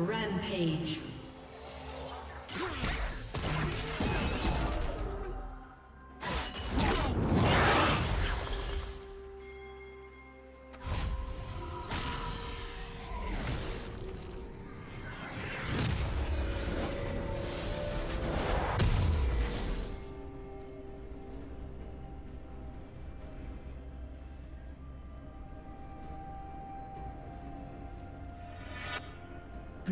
Rampage.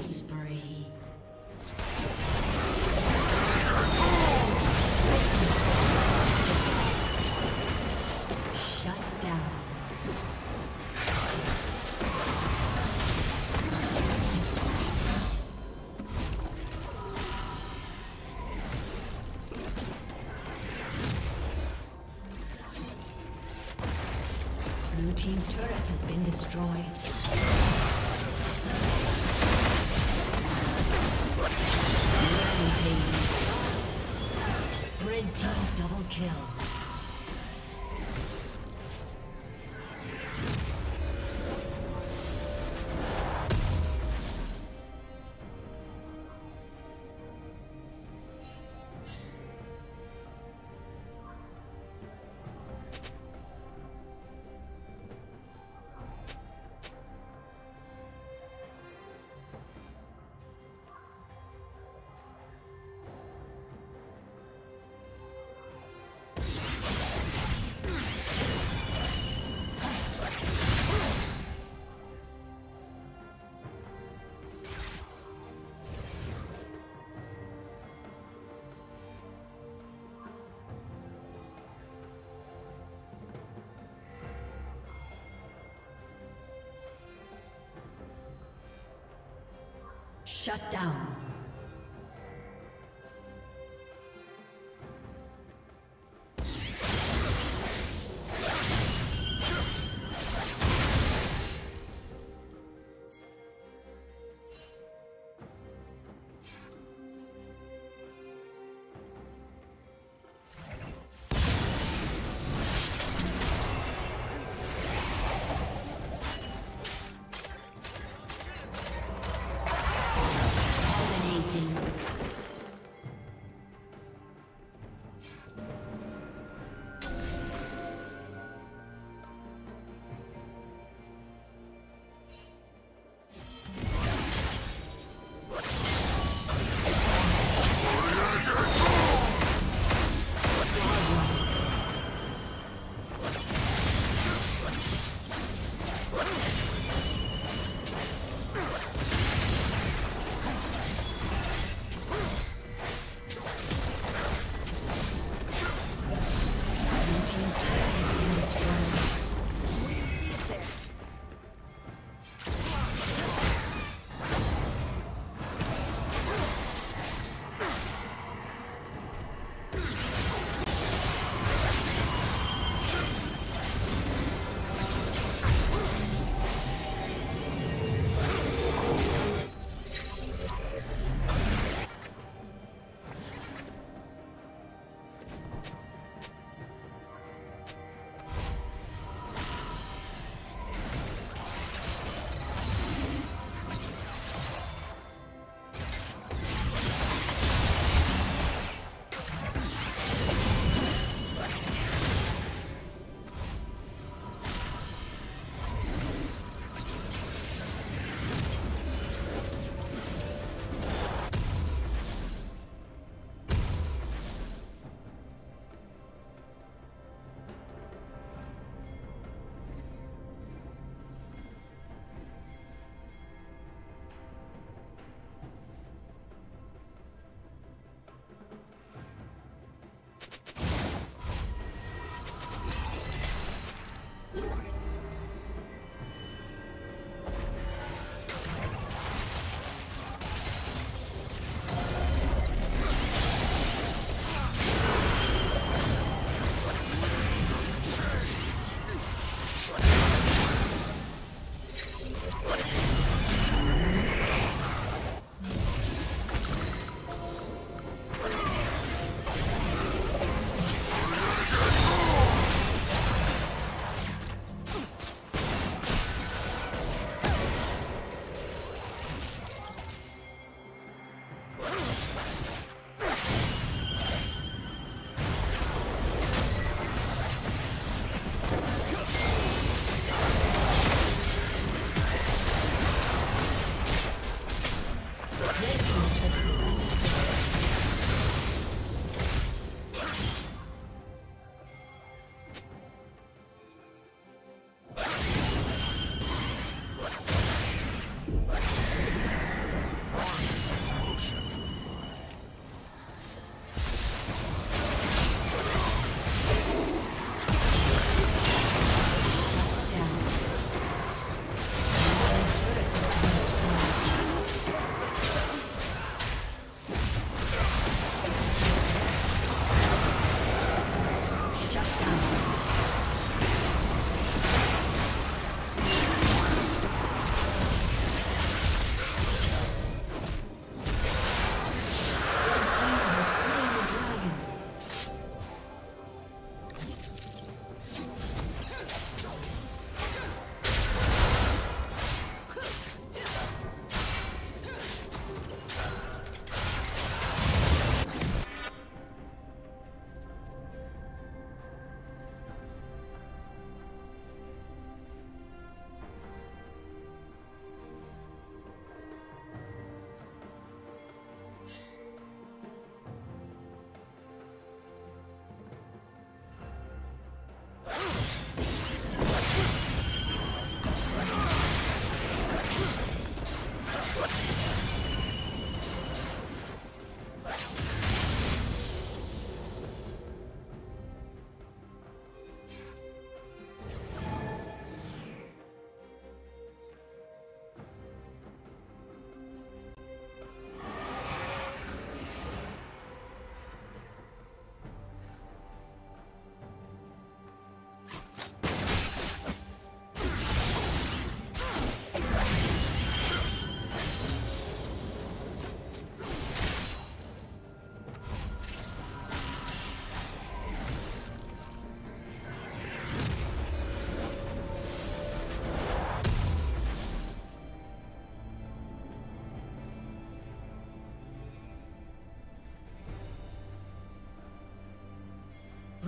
Spree. Shut down. Blue team's turret has been destroyed. Red team double kill. Shut down.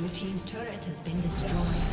Blue Team's turret has been destroyed.